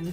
Blue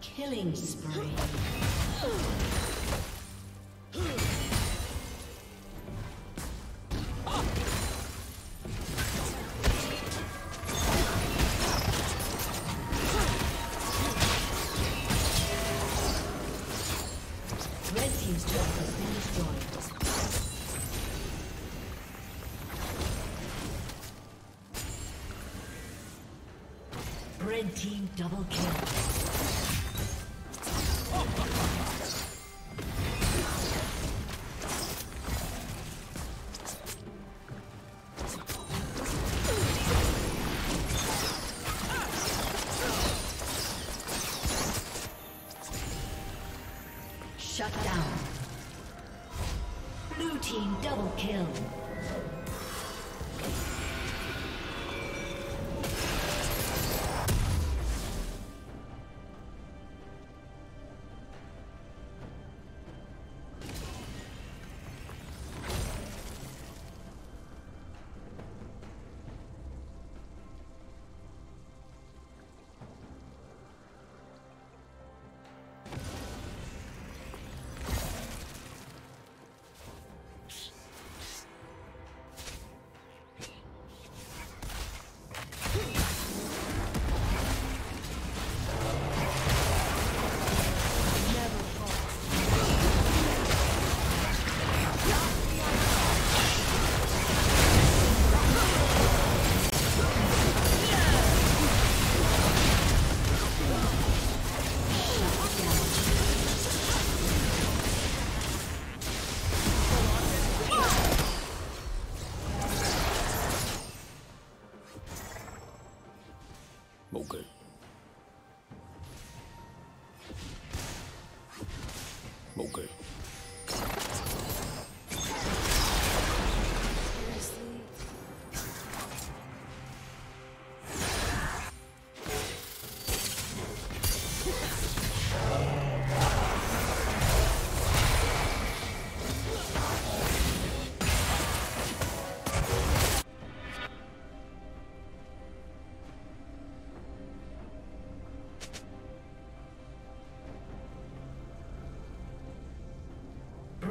Killing spree. Red team double kill. Shut down. Blue team double kill.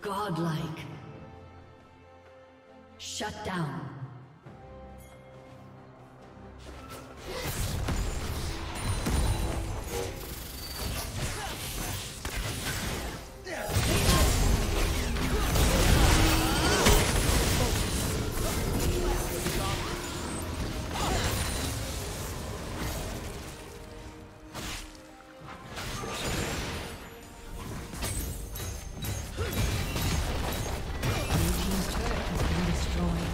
Godlike. Shut down. Blue team's turret has been destroyed.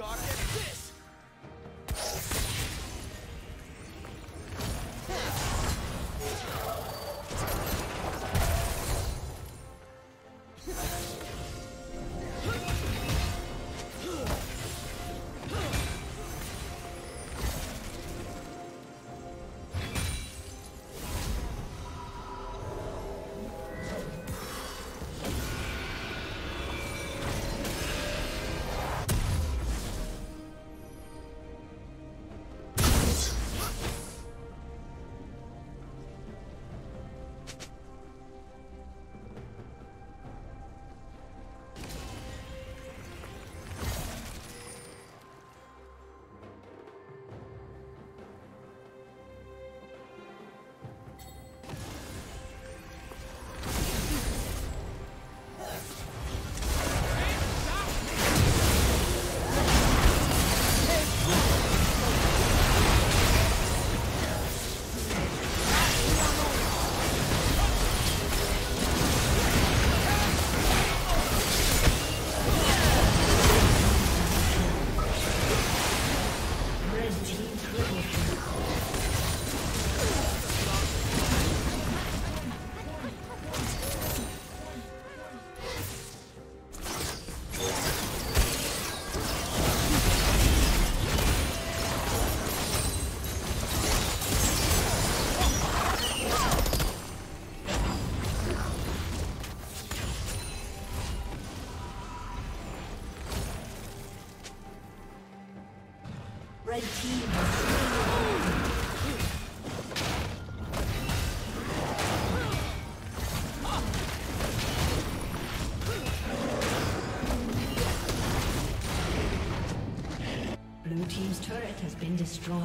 God gets this! Red team has slain. Blue team's turret has been destroyed.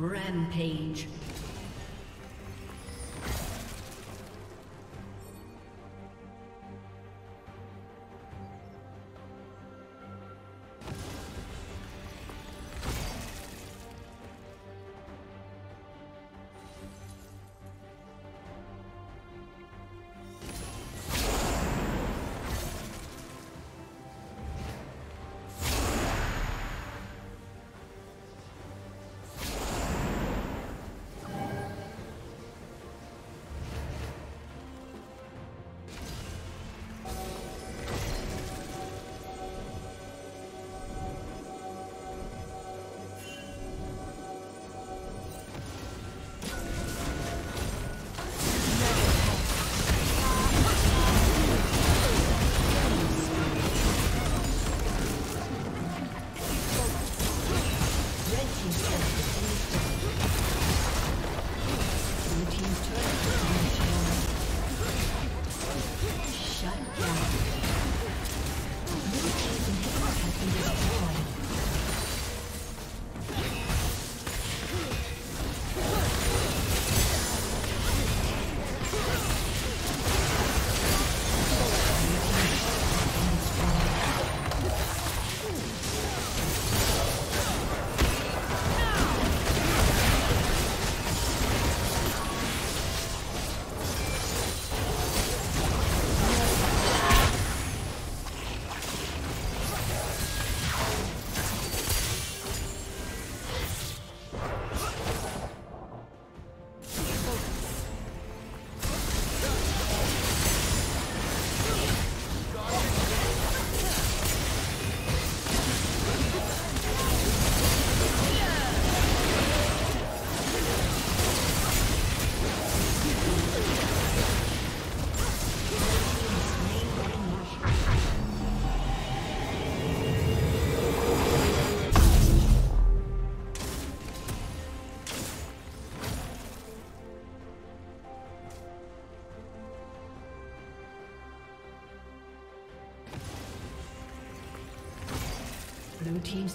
Rampage. Blue team's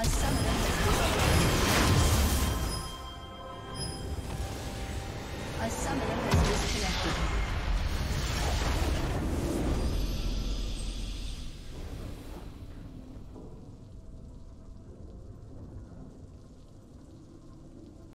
A summoner.